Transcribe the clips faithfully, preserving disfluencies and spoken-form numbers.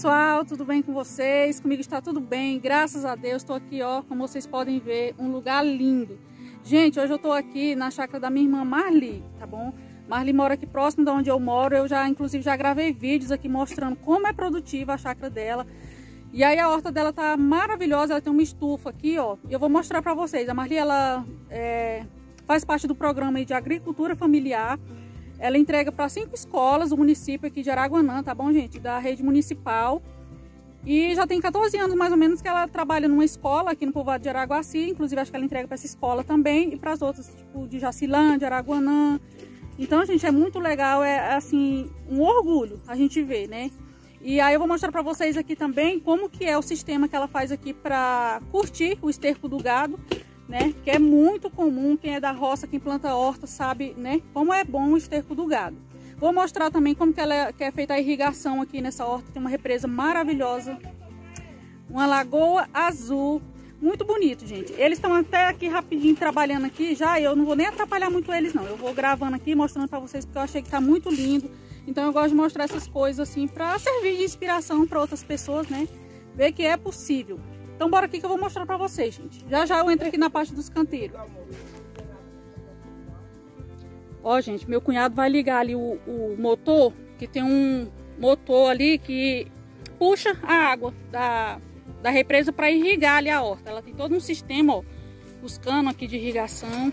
pessoal, tudo bem com vocês? Comigo está tudo bem, graças a Deus. Estou aqui, ó, como vocês podem ver, um lugar lindo. Gente, hoje eu estou aqui na chácara da minha irmã Marly, tá bom? Marly mora aqui próximo de onde eu moro. Eu já, inclusive, já gravei vídeos aqui mostrando como é produtiva a chácara dela. E aí a horta dela tá maravilhosa, ela tem uma estufa aqui, ó. E eu vou mostrar para vocês. A Marly, ela é, faz parte do programa aí de agricultura familiar. Ela entrega para cinco escolas do município aqui de Araguanã, tá bom, gente? Da rede municipal. E já tem quatorze anos, mais ou menos, que ela trabalha numa escola aqui no povoado de Araguaci. Inclusive, acho que ela entrega para essa escola também e para as outras, tipo, de Jacilã, de Araguanã. Então, gente, é muito legal, é, assim, um orgulho a gente ver, né? E aí eu vou mostrar para vocês aqui também como que é o sistema que ela faz aqui para curtir o esterco do gado, né, que é muito comum. Quem é da roça, quem planta horta, sabe, né, como é bom o esterco do gado. Vou mostrar também como que, ela, que é feita a irrigação aqui nessa horta. Tem uma represa maravilhosa, uma lagoa azul, muito bonito, gente. Eles estão até aqui rapidinho trabalhando aqui já. Eu não vou nem atrapalhar muito eles, não. Eu vou gravando aqui, mostrando para vocês, porque eu achei que tá muito lindo. Então eu gosto de mostrar essas coisas assim para servir de inspiração para outras pessoas, né, ver que é possível. Então bora aqui que eu vou mostrar pra vocês, gente. Já já eu entro aqui na parte dos canteiros. Ó, gente, meu cunhado vai ligar ali o, o motor, que tem um motor ali que puxa a água da, da represa pra irrigar ali a horta. Ela tem todo um sistema, ó, os canos aqui de irrigação.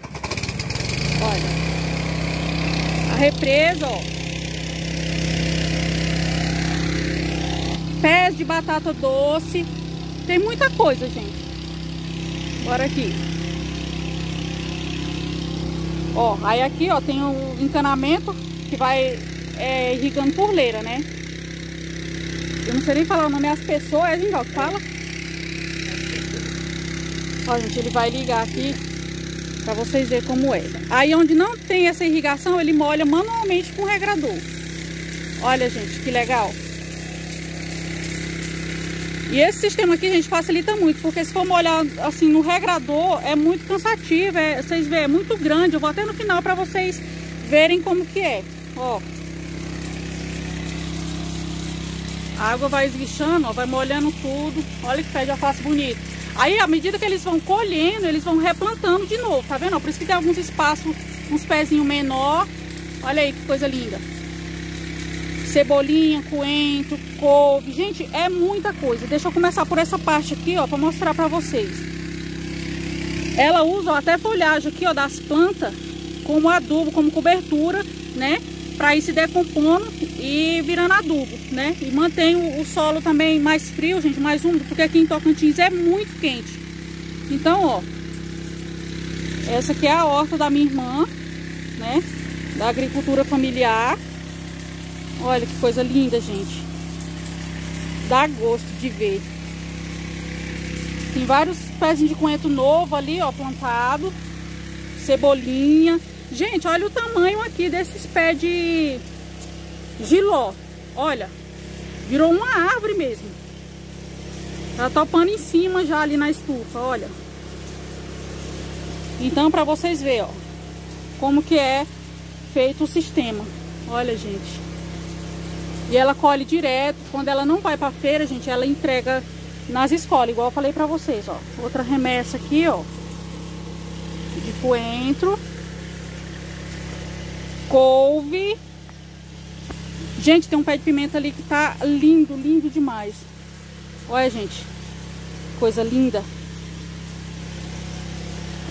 Olha, a represa, ó. Pés de batata doce. Tem muita coisa, gente. Bora aqui. Ó, aí aqui, ó, tem o encanamento que vai é, irrigando por leira, né? Eu não sei nem falar o nome, as pessoas, é, gente, ó, que fala. Ó, gente, ele vai ligar aqui pra vocês verem como é. Aí onde não tem essa irrigação, ele molha manualmente com o regrador. Olha, gente, que legal. E esse sistema aqui, gente, facilita muito, porque se for molhar assim no regrador, é muito cansativo, é, vocês veem, é muito grande. Eu vou até no final para vocês verem como que é, ó. A água vai esguichando, ó, vai molhando tudo. Olha que pé de alface bonito. Aí, à medida que eles vão colhendo, eles vão replantando de novo, tá vendo? Por isso que tem alguns espaços, uns pezinhos menor. Olha aí que coisa linda. Cebolinha, coentro, couve. Gente, é muita coisa. Deixa eu começar por essa parte aqui, ó, pra mostrar pra vocês. Ela usa, ó, até folhagem aqui, ó, das plantas como adubo, como cobertura, né? Pra ir se decompondo e virando adubo, né? E mantém o, o solo também mais frio, gente, mais úmido, porque aqui em Tocantins é muito quente. Então, ó, essa aqui é a horta da minha irmã, né? Da agricultura familiar. Olha que coisa linda, gente. Dá gosto de ver. Tem vários pezinhos de coentro novo ali, ó, plantado. Cebolinha. Gente, olha o tamanho aqui desses pés de giló. Olha, virou uma árvore mesmo. Tá topando em cima já ali na estufa, olha. Então, pra vocês verem, ó, como que é feito o sistema. Olha, gente. E ela colhe direto. Quando ela não vai pra feira, gente, ela entrega nas escolas, igual eu falei pra vocês, ó. Outra remessa aqui, ó, de coentro, couve. Gente, tem um pé de pimenta ali que tá lindo, lindo demais. Olha, gente, coisa linda.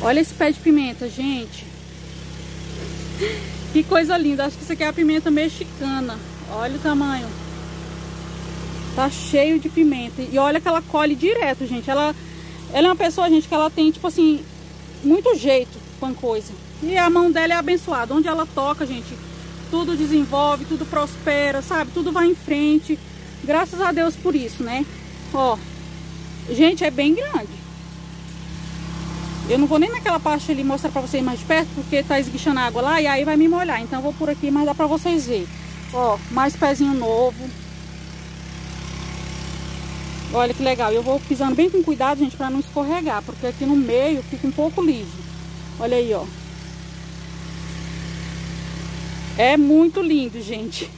Olha esse pé de pimenta, gente. Que coisa linda. Acho que isso aqui é a pimenta mexicana. Olha o tamanho. Tá cheio de pimenta. E olha que ela colhe direto, gente. Ela, ela é uma pessoa, gente, que ela tem, tipo assim, muito jeito com coisa. E a mão dela é abençoada. Onde ela toca, gente, tudo desenvolve, tudo prospera, sabe? Tudo vai em frente. Graças a Deus por isso, né? Ó, gente, é bem grande. Eu não vou nem naquela parte ali mostrar pra vocês mais perto, porque tá esguichando água lá e aí vai me molhar. Então eu vou por aqui, mas dá pra vocês verem. Ó, mais pezinho novo. Olha que legal. Eu vou pisando bem com cuidado, gente, pra não escorregar, porque aqui no meio fica um pouco liso. Olha aí, ó. É muito lindo, gente.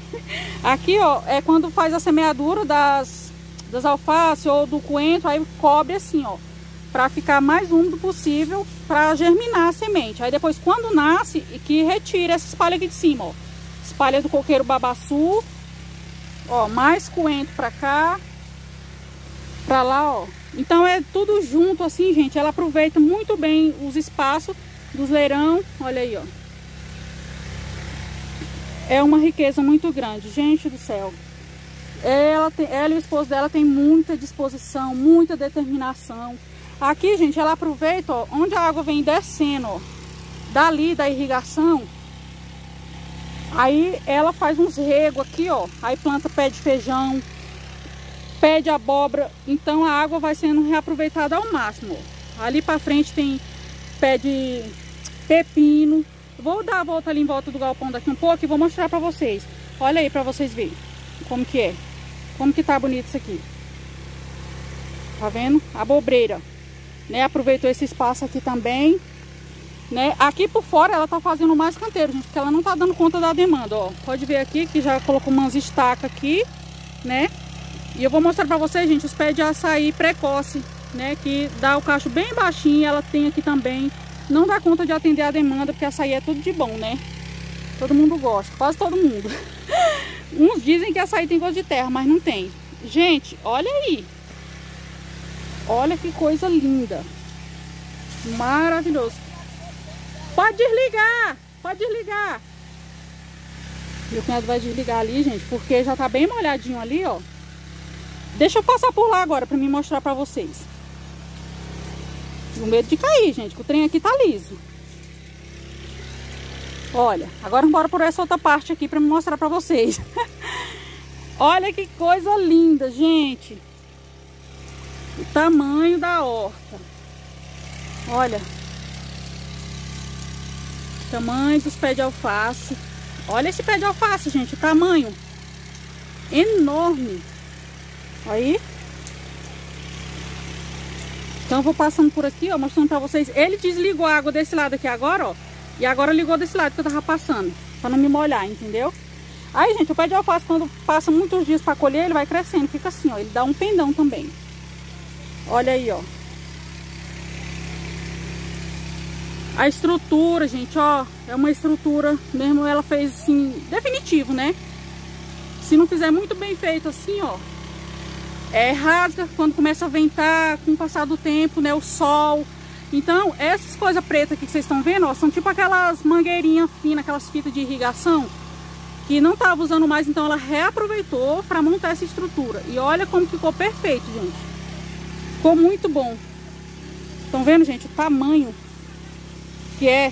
Aqui, ó, é quando faz a semeadura das das alfaces ou do coentro, aí cobre assim, ó, para ficar mais úmido possível, para germinar a semente. Aí depois, quando nasce, que retira essa espalha aqui de cima, ó. Espalha do coqueiro babaçu, ó, mais coentro para cá, para lá, ó. Então é tudo junto assim, gente. Ela aproveita muito bem os espaços dos leirão, olha aí, ó. É uma riqueza muito grande, gente do céu. Ela, tem, ela e o esposo dela tem muita disposição, muita determinação. Aqui, gente, ela aproveita, ó, onde a água vem descendo, ó, dali da irrigação. Aí ela faz uns regos aqui, ó. Aí planta pé de feijão, pé de abóbora. Então a água vai sendo reaproveitada ao máximo, ó. Ali pra frente tem pé de pepino. Vou dar a volta ali em volta do galpão daqui um pouco e vou mostrar pra vocês. Olha aí pra vocês verem como que é. Como que tá bonito isso aqui. Tá vendo? A abobreira, né? Aproveitou esse espaço aqui também, né? Aqui por fora ela tá fazendo mais canteiro, gente, porque ela não tá dando conta da demanda, ó. Pode ver aqui que já colocou umas estacas aqui, né? E eu vou mostrar pra vocês, gente, os pés de açaí precoce, né? Que dá o cacho bem baixinho, ela tem aqui também. Não dá conta de atender a demanda, porque açaí é tudo de bom, né? Todo mundo gosta, quase todo mundo. Uns dizem que açaí tem gosto de terra, mas não tem. Gente, olha aí. Olha que coisa linda. Maravilhoso. Pode desligar, pode desligar. Meu cunhado vai desligar ali, gente, porque já tá bem molhadinho ali, ó. Deixa eu passar por lá agora pra me mostrar pra vocês. Com medo de cair, gente, que o trem aqui tá liso. Olha, agora bora por essa outra parte aqui pra me mostrar pra vocês. Olha que coisa linda, gente. O tamanho da horta. Olha. O tamanho dos pés de alface. Olha esse pé de alface, gente. O tamanho. Enorme. Aí. Então eu vou passando por aqui, ó, mostrando pra vocês. Ele desligou a água desse lado aqui agora, ó. E agora ligou desse lado que eu tava passando, pra não me molhar, entendeu? Aí, gente, o pé de alface, quando passa muitos dias pra colher, ele vai crescendo. Fica assim, ó. Ele dá um pendão também. Olha aí, ó. A estrutura, gente, ó. É uma estrutura mesmo, ela fez assim, definitivo, né? Se não fizer muito bem feito assim, ó, é, rasga quando começa a ventar, com o passar do tempo, né? O sol. Então, essas coisas pretas aqui que vocês estão vendo, ó, são tipo aquelas mangueirinhas finas, aquelas fitas de irrigação que não tava usando mais, então ela reaproveitou pra montar essa estrutura. E olha como ficou perfeito, gente. Ficou muito bom. Estão vendo, gente, o tamanho que é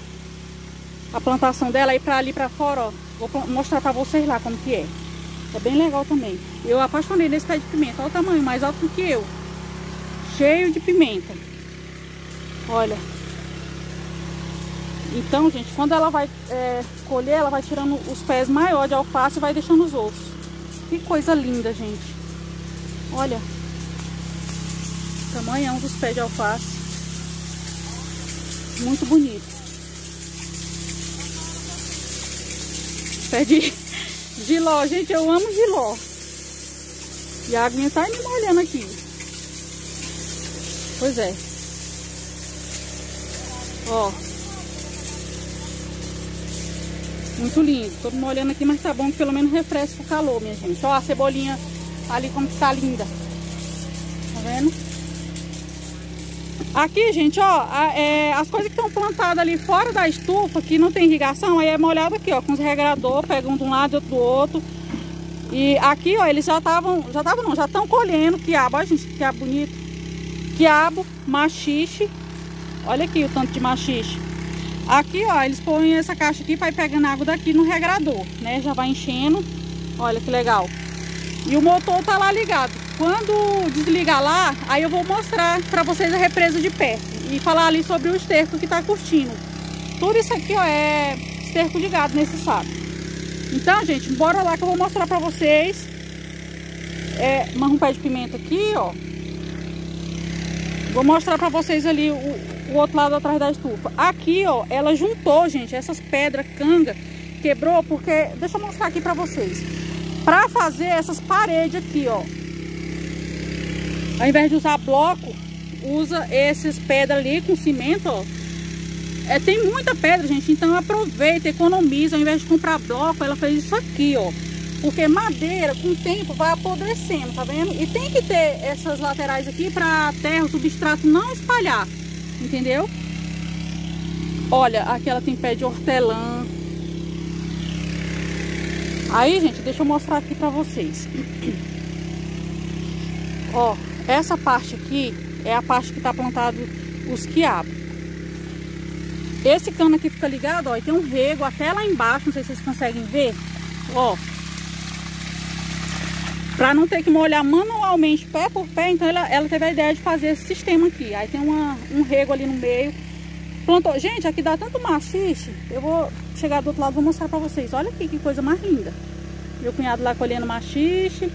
a plantação dela. Aí pra ali pra fora, ó, vou mostrar pra vocês lá como que é. É bem legal também. Eu apaixonei nesse pé de pimenta. Olha o tamanho, mais alto do que eu. Cheio de pimenta. Olha. Então, gente, quando ela vai é, colher, ela vai tirando os pés maiores de alface e vai deixando os outros. Que coisa linda, gente. Olha. Tamanhão dos pés de alface. Muito bonito. Pé de giló, gente, eu amo giló. E a aguinha tá me molhando aqui. Pois é. Ó. Muito lindo. Tô me molhando aqui, mas tá bom que pelo menos refresca o calor, minha gente. Ó, a cebolinha ali como que tá linda. Tá vendo? Aqui, gente, ó, a, é, as coisas que estão plantadas ali fora da estufa, que não tem irrigação, aí é molhado aqui, ó, com os regrador, pega um de um lado e outro do outro. E aqui, ó, eles já estavam, já estavam não, já estão colhendo quiabo, ó, gente, que quiabo bonito. Quiabo, maxixe, olha aqui o tanto de maxixe. Aqui, ó, eles põem essa caixa aqui, vai pegando água daqui no regrador, né, já vai enchendo, olha que legal. E o motor tá lá ligado. Quando desligar lá, aí eu vou mostrar pra vocês a represa de perto e falar ali sobre o esterco que tá curtindo. Tudo isso aqui, ó, é esterco de gado nesse saco. Então, gente, bora lá que eu vou mostrar pra vocês. É, marra um pé de pimenta aqui, ó. Vou mostrar pra vocês ali o, o outro lado atrás da estufa. Aqui, ó, ela juntou, gente, essas pedras canga. Quebrou porque... Deixa eu mostrar aqui pra vocês. Pra fazer essas paredes aqui, ó. Ao invés de usar bloco, usa esses pedras ali com cimento, ó. É, tem muita pedra, gente, então aproveita, economiza. Ao invés de comprar bloco, ela fez isso aqui, ó. Porque madeira, com o tempo, vai apodrecendo, tá vendo? E tem que ter essas laterais aqui pra terra, o substrato não espalhar, entendeu? Olha, aqui ela tem pé de hortelã. Aí, gente, deixa eu mostrar aqui pra vocês. Ó, essa parte aqui é a parte que tá plantado os quiabos. Esse cano aqui fica ligado, ó, e tem um rego até lá embaixo, não sei se vocês conseguem ver, ó. Pra não ter que molhar manualmente pé por pé, então ela, ela teve a ideia de fazer esse sistema aqui. Aí tem uma, um rego ali no meio. Plantou. Gente, aqui dá tanto machixe. Eu vou chegar do outro lado e vou mostrar pra vocês. Olha aqui que coisa mais linda. Meu cunhado lá colhendo machixe.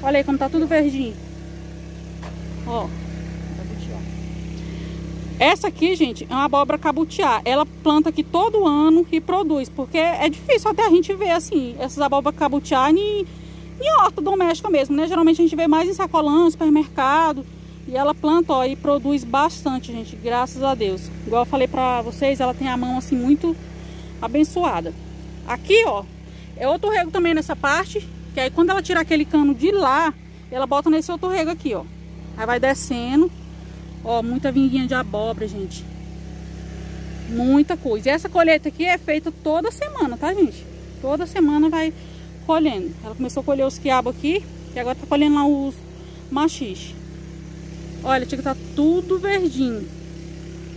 Olha aí como tá tudo verdinho. Ó. Essa aqui, gente, é uma abóbora cabutiá. Ela planta aqui todo ano e produz. Porque é difícil até a gente ver, assim, essas abóboras cabutiá em... em horta doméstica mesmo, né? Geralmente a gente vê mais em sacolão, supermercado. E ela planta, ó, e produz bastante, gente. Graças a Deus. Igual eu falei pra vocês, ela tem a mão, assim, muito abençoada. Aqui, ó, é outro rego também nessa parte. Que aí quando ela tira aquele cano de lá, ela bota nesse outro rego aqui, ó. Aí vai descendo. Ó, muita vinguinha de abóbora, gente. Muita coisa. E essa colheita aqui é feita toda semana, tá, gente? Toda semana vai... colhendo. Ela começou a colher os quiabos aqui e agora tá colhendo lá os machixe. Olha, tica, tá tudo verdinho.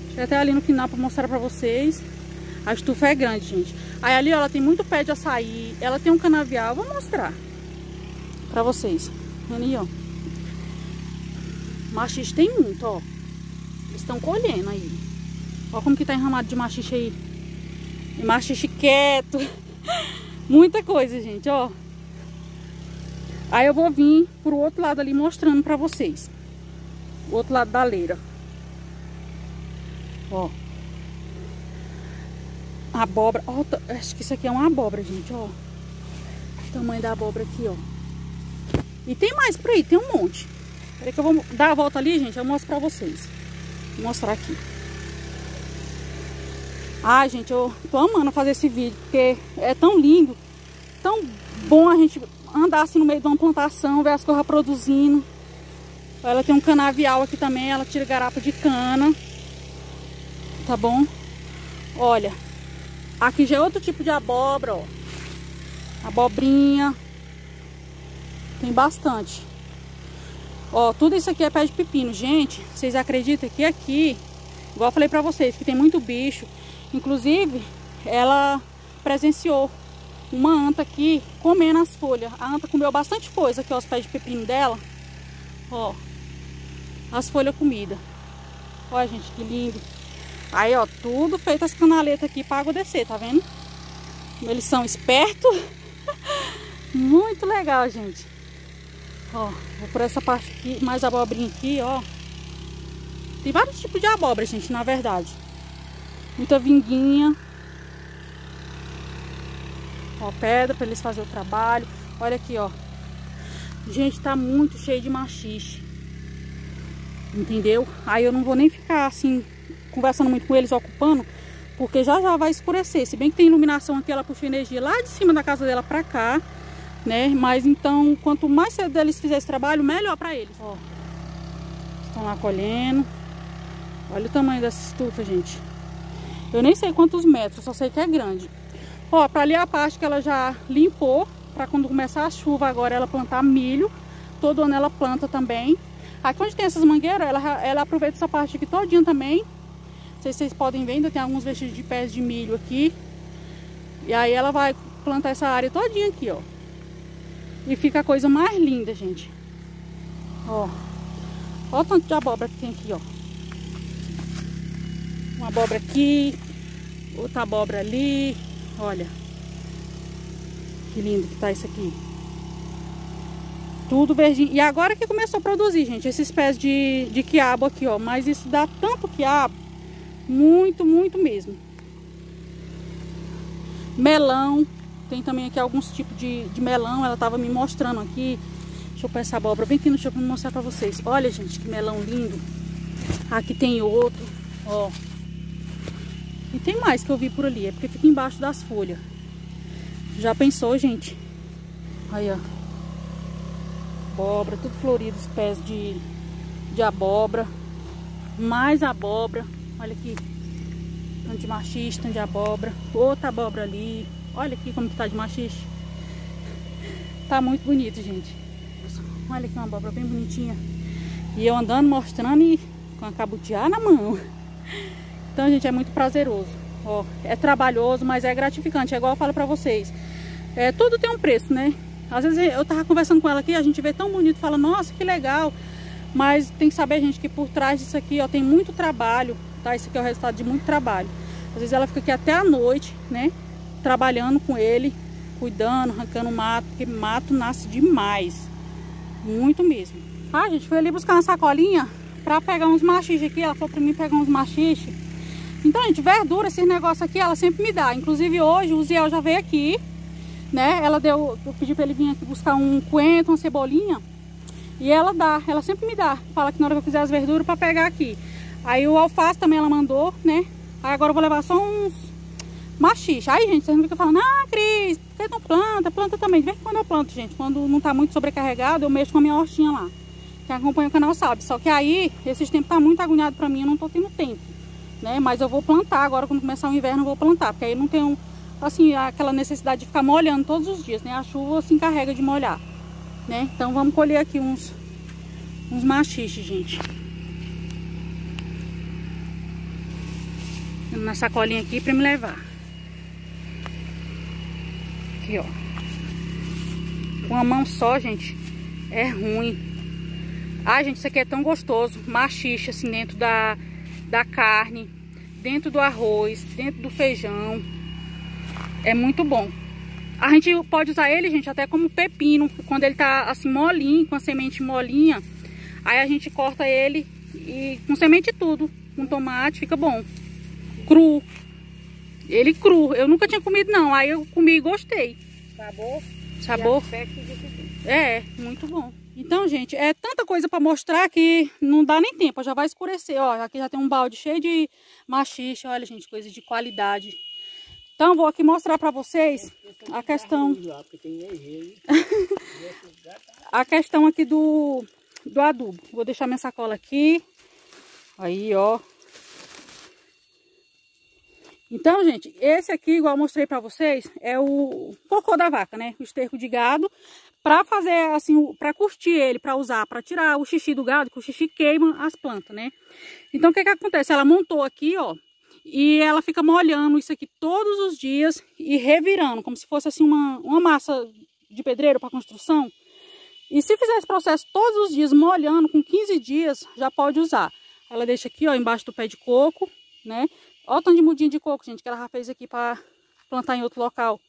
Cheguei até ali no final pra mostrar pra vocês. A estufa é grande, gente. Aí ali, ó, ela tem muito pé de açaí. Ela tem um canavial, vou mostrar pra vocês. Ali, ó, machixe tem muito, ó. Eles estão colhendo aí. Ó como que tá enramado de machixe aí. E machixe quieto. Muita coisa, gente, ó. Aí eu vou vir pro outro lado ali mostrando pra vocês. O outro lado da leira. Ó. Abóbora. Ó, acho que isso aqui é uma abóbora, gente, ó. O tamanho da abóbora aqui, ó. E tem mais por aí, tem um monte. Peraí que eu vou dar a volta ali, gente, eu mostro pra vocês. Vou mostrar aqui. Ai, gente, eu tô amando fazer esse vídeo, porque é tão lindo, tão bom a gente andar assim no meio de uma plantação, ver as coisas produzindo. Ela tem um canavial aqui também, ela tira garapa de cana, tá bom? Olha, aqui já é outro tipo de abóbora, ó. Abobrinha, tem bastante. Ó, tudo isso aqui é pé de pepino. Gente, vocês acreditam que aqui, igual eu falei pra vocês, que tem muito bicho. Inclusive, ela presenciou uma anta aqui comendo as folhas. A anta comeu bastante coisa aqui, ó, os pés de pepino dela. Ó, as folhas comidas. Olha, gente, que lindo. Aí, ó, tudo feito as canaletas aqui pra água descer, tá vendo? Eles são espertos. Muito legal, gente. Ó, vou por essa parte aqui, mais abobrinha aqui, ó. Tem vários tipos de abóbora, gente, na verdade. Muita vinguinha. Ó, pedra pra eles fazerem o trabalho. Olha aqui, ó. Gente, tá muito cheio de machixe. Entendeu? Aí eu não vou nem ficar, assim, conversando muito com eles, ocupando. Porque já já vai escurecer. Se bem que tem iluminação aqui, ela puxa energia lá de cima da casa dela pra cá. Né? Mas, então, quanto mais cedo eles fizerem esse trabalho, melhor pra eles. Ó. Estão lá colhendo. Olha o tamanho dessa estufa, gente. Eu nem sei quantos metros, só sei que é grande. Ó, pra ali a parte que ela já limpou, pra quando começar a chuva agora ela plantar milho. Todo ano ela planta também. Aqui onde tem essas mangueiras, ela, ela aproveita essa parte aqui todinha também. Não sei se vocês podem ver, ainda tem alguns vestígios de pés de milho aqui. E aí ela vai plantar essa área todinha aqui, ó. E fica a coisa mais linda, gente. Ó. Olha o tanto de abóbora que tem aqui, ó. Uma abóbora aqui, outra abóbora ali. Olha que lindo que tá isso aqui. Tudo verdinho. E agora que começou a produzir, gente, esses pés de, de quiabo aqui, ó. Mas isso dá tanto quiabo. Muito, muito mesmo. Melão. Tem também aqui alguns tipos de, de melão. Ela tava me mostrando aqui. Deixa chopar essa abóbora bem fininha no chão para mostrar para vocês. Olha, gente, que melão lindo. Aqui tem outro, ó. E tem mais que eu vi por ali, é porque fica embaixo das folhas. Já pensou, gente? Aí, ó. Abóbora, tudo florido, os pés de, de abóbora. Mais abóbora. Olha aqui. Tanto de machixe, tanto de abóbora. Outra abóbora ali. Olha aqui como que tá de machixe. Tá muito bonito, gente. Olha aqui uma abóbora bem bonitinha. E eu andando, mostrando e com a cabutiá na mão. Então, gente, é muito prazeroso, ó, é trabalhoso, mas é gratificante, é igual eu falo pra vocês, é, tudo tem um preço, né? Às vezes eu tava conversando com ela aqui, a gente vê tão bonito, fala, nossa, que legal, mas tem que saber, gente, que por trás disso aqui, ó, tem muito trabalho, tá? Isso aqui é o resultado de muito trabalho. Às vezes ela fica aqui até a noite, né, trabalhando com ele, cuidando, arrancando mato, porque mato nasce demais, muito mesmo. Ah, gente, fui ali buscar uma sacolinha pra pegar uns machixe aqui, ela falou pra mim pegar uns machixe. Então, gente, verdura, esses negócios aqui, ela sempre me dá. Inclusive, hoje, o Uziel já veio aqui, né? Ela deu... Eu pedi pra ele vir aqui buscar um coentro, uma cebolinha. E ela dá. Ela sempre me dá. Fala que na hora que eu quiser as verduras, pra pegar aqui. Aí, o alface também ela mandou, né? Aí, agora eu vou levar só uns machixe. Aí, gente, vocês não ficam falando, ah, Cris, por que não planta? Planta também. De vez em quando eu planto, gente. Quando não tá muito sobrecarregado, eu mexo com a minha hortinha lá. Quem acompanha o canal sabe. Só que aí, esses tempos tá muito agoniado pra mim. Eu não tô tendo tempo. Né? Mas eu vou plantar agora, quando começar o inverno eu vou plantar, porque aí eu não tenho, assim, aquela necessidade de ficar molhando todos os dias, né? A chuva se encarrega de molhar, né? Então vamos colher aqui uns uns machixe, gente. Na sacolinha aqui pra me levar. Aqui, ó. Com a mão só, gente, é ruim. Ai, gente, isso aqui é tão gostoso, machixe, assim, dentro da... da carne, dentro do arroz, dentro do feijão. É muito bom. A gente pode usar ele, gente, até como pepino. Quando ele tá assim molinho, com a semente molinha, aí a gente corta ele e com semente tudo, com tomate, fica bom. Cru. Ele cru. Eu nunca tinha comido, não. Aí eu comi e gostei. Sabor. Sabor. É, muito bom. Então, gente, é tanta coisa para mostrar que não dá nem tempo, já vai escurecer, ó, aqui já tem um balde cheio de machixe, olha, gente, coisa de qualidade. Então, vou aqui mostrar para vocês a questão, a questão aqui do, do adubo. Vou deixar minha sacola aqui, aí, ó. Então, gente, esse aqui, igual eu mostrei pra vocês, é o cocô da vaca, né? O esterco de gado, pra fazer, assim, pra curtir ele, pra usar, pra tirar o xixi do gado, que o xixi queima as plantas, né? Então, o que que acontece? Ela montou aqui, ó, e ela fica molhando isso aqui todos os dias e revirando, como se fosse, assim, uma, uma massa de pedreiro pra construção. E se fizer esse processo todos os dias, molhando, com quinze dias, já pode usar. Ela deixa aqui, ó, embaixo do pé de coco, né? Olha o tanto de mudinha de coco, gente, que ela já fez aqui para plantar em outro local.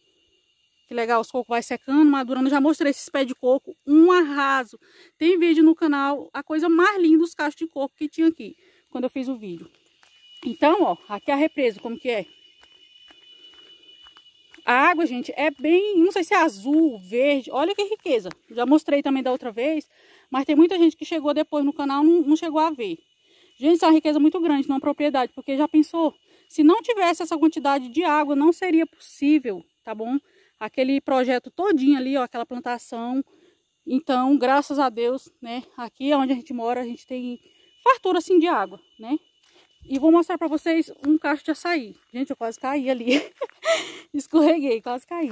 Que legal, os cocos vai secando, madurando. Eu já mostrei esses pés de coco, um arraso. Tem vídeo no canal, a coisa mais linda, os cachos de coco que tinha aqui, quando eu fiz o vídeo. Então, ó, aqui a represa, como que é? A água, gente, é bem, não sei se é azul, verde, olha que riqueza. Já mostrei também da outra vez, mas tem muita gente que chegou depois no canal e não, não chegou a ver. Gente, isso é uma riqueza muito grande numa propriedade, porque já pensou, se não tivesse essa quantidade de água, não seria possível, tá bom? Aquele projeto todinho ali, ó, aquela plantação. Então, graças a Deus, né, aqui onde a gente mora, a gente tem fartura, assim, de água, né? E vou mostrar pra vocês um cacho de açaí. Gente, eu quase caí ali. Escorreguei, quase caí.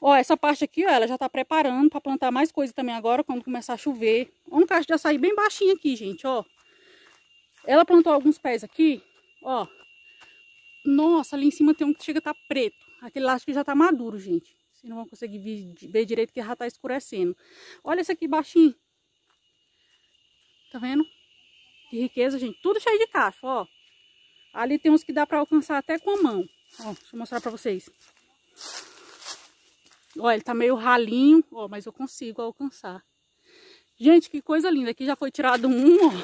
Ó, essa parte aqui, ó, ela já tá preparando pra plantar mais coisa também agora, quando começar a chover. Ó, um cacho de açaí bem baixinho aqui, gente, ó. Ela plantou alguns pés aqui, ó. Nossa, ali em cima tem um que chega a tá preto. Aquele lá acho que já tá maduro, gente. Vocês não vão conseguir ver direito que já tá escurecendo. Olha esse aqui baixinho. Tá vendo? Que riqueza, gente. Tudo cheio de cacho, ó. Ali tem uns que dá pra alcançar até com a mão. Ó, deixa eu mostrar pra vocês. Ó, ele tá meio ralinho, ó, mas eu consigo alcançar. Gente, que coisa linda. Aqui já foi tirado um, ó.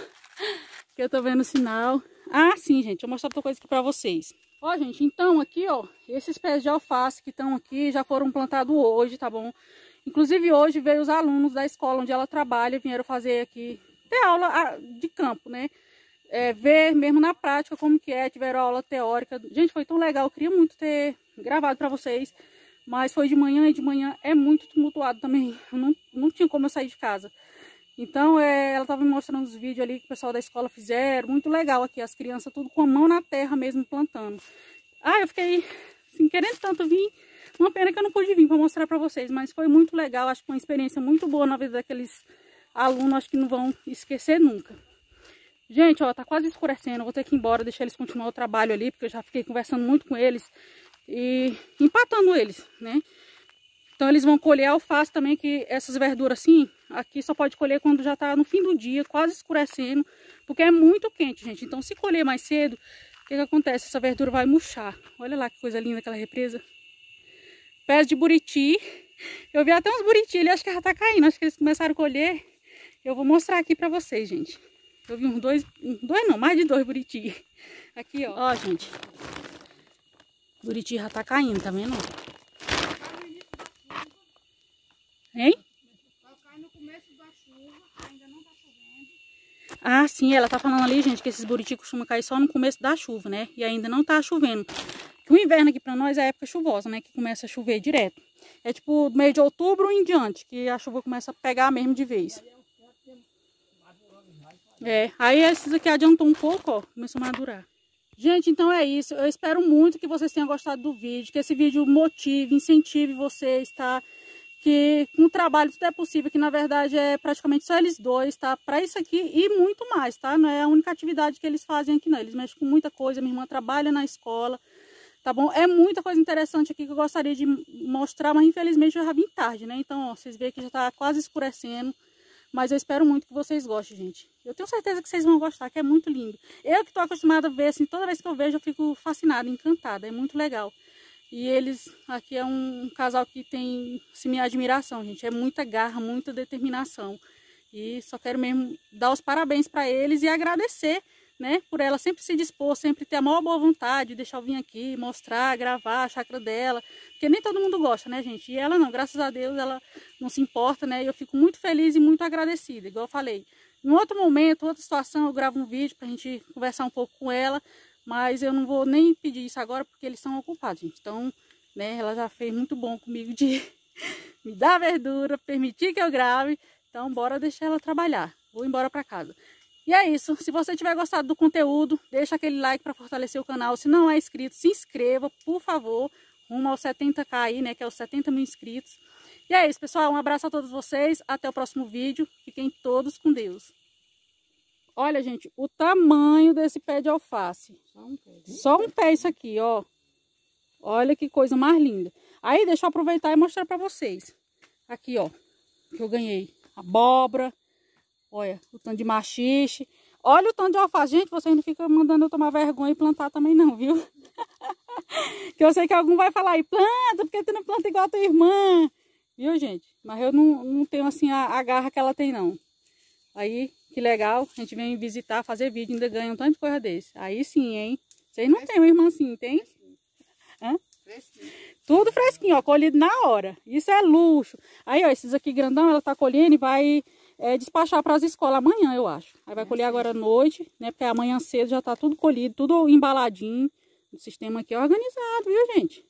Eu tô vendo o sinal. Ah, sim, gente. Deixa eu mostrar outra coisa aqui pra vocês. Ó, gente, então aqui, ó, esses pés de alface que estão aqui já foram plantados hoje, tá bom? Inclusive hoje veio os alunos da escola onde ela trabalha, vieram fazer aqui, ter aula de campo, né? É, ver mesmo na prática como que é, tiveram aula teórica. Gente, foi tão legal, eu queria muito ter gravado para vocês, mas foi de manhã e de manhã é muito tumultuado também, não, não tinha como eu sair de casa. Então, é, ela estava me mostrando os vídeos ali que o pessoal da escola fizeram. Muito legal aqui, as crianças tudo com a mão na terra mesmo, plantando. Ah, eu fiquei assim, querendo tanto vir. Uma pena que eu não pude vir para mostrar para vocês, mas foi muito legal. Acho que foi uma experiência muito boa na vida daqueles alunos. Acho que não vão esquecer nunca. Gente, ó, tá quase escurecendo. Vou ter que ir embora, deixar eles continuar o trabalho ali, porque eu já fiquei conversando muito com eles e empatando eles, né? Então eles vão colher alface também, que essas verduras assim, aqui só pode colher quando já tá no fim do dia, quase escurecendo, porque é muito quente, gente. Então se colher mais cedo, o que que acontece? Essa verdura vai murchar. Olha lá que coisa linda aquela represa. Pés de buriti. Eu vi até uns buriti, ele acho que já tá caindo, acho que eles começaram a colher. Eu vou mostrar aqui pra vocês, gente. Eu vi uns dois, dois não, mais de dois buriti. Aqui, ó. Ó, gente. Buriti já tá caindo, tá vendo? Hein? No começo da chuva, ainda não tá chovendo. Ah, sim, ela tá falando ali, gente, que esses buriti costumam cair só no começo da chuva, né? E ainda não tá chovendo. O inverno aqui pra nós é a época chuvosa, né? Que começa a chover direto. É tipo do meio de outubro em diante, que a chuva começa a pegar mesmo de vez. É, aí esses aqui adiantou um pouco, ó, começou a madurar. Gente, então é isso. Eu espero muito que vocês tenham gostado do vídeo, que esse vídeo motive, incentive vocês, tá? Que um trabalho tudo é possível, que na verdade é praticamente só eles dois, tá? Pra isso aqui e muito mais, tá? Não é a única atividade que eles fazem aqui, não. Eles mexem com muita coisa, minha irmã trabalha na escola, tá bom? É muita coisa interessante aqui que eu gostaria de mostrar, mas infelizmente eu já vim tarde, né? Então, ó, vocês veem que já tá quase escurecendo, mas eu espero muito que vocês gostem, gente. Eu tenho certeza que vocês vão gostar, que é muito lindo. Eu que tô acostumada a ver, assim, toda vez que eu vejo eu fico fascinada, encantada, é muito legal. E eles, aqui é um casal que tem, assim, minha admiração, gente. É muita garra, muita determinação. E só quero mesmo dar os parabéns para eles e agradecer, né? Por ela sempre se dispor, sempre ter a maior boa vontade, deixar eu vir aqui, mostrar, gravar a chácara dela. Porque nem todo mundo gosta, né, gente? E ela não, graças a Deus, ela não se importa, né? E eu fico muito feliz e muito agradecida, igual eu falei. Em outro momento, outra situação, eu gravo um vídeo pra gente conversar um pouco com ela. Mas eu não vou nem pedir isso agora, porque eles são ocupados, gente. Então, né, ela já fez muito bom comigo de me dar verdura, permitir que eu grave. Então, bora deixar ela trabalhar. Vou embora pra casa. E é isso. Se você tiver gostado do conteúdo, deixa aquele like pra fortalecer o canal. Se não é inscrito, se inscreva, por favor. Rumo aos setenta mil aí, né, que é os setenta mil inscritos. E é isso, pessoal. Um abraço a todos vocês. Até o próximo vídeo. Fiquem todos com Deus. Olha, gente, o tamanho desse pé de alface. Só um pé, Só um pé isso aqui, ó. Olha que coisa mais linda. Aí, deixa eu aproveitar e mostrar pra vocês. Aqui, ó, que eu ganhei. Abóbora. Olha, o tanto de machixe. Olha o tanto de alface. Gente, vocês não ficam mandando eu tomar vergonha e plantar também não, viu? Que eu sei que algum vai falar aí, planta, porque tu não planta igual a tua irmã. Viu, gente? Mas eu não, não tenho, assim, a, a garra que ela tem, não. Aí... Que legal, a gente vem visitar, fazer vídeo, ainda ganha um tanto de coisa desse. Aí sim, hein? Vocês não têm uma irmã assim, tem? Fresquinho. Hã? Fresquinho. Tudo fresquinho, ó, colhido na hora. Isso é luxo. Aí, ó, esses aqui grandão, ela tá colhendo e vai é, despachar pras escolas amanhã, eu acho. Aí vai é colher sim. Agora à noite, né? Porque amanhã cedo já tá tudo colhido, tudo embaladinho. O sistema aqui é organizado, viu, gente?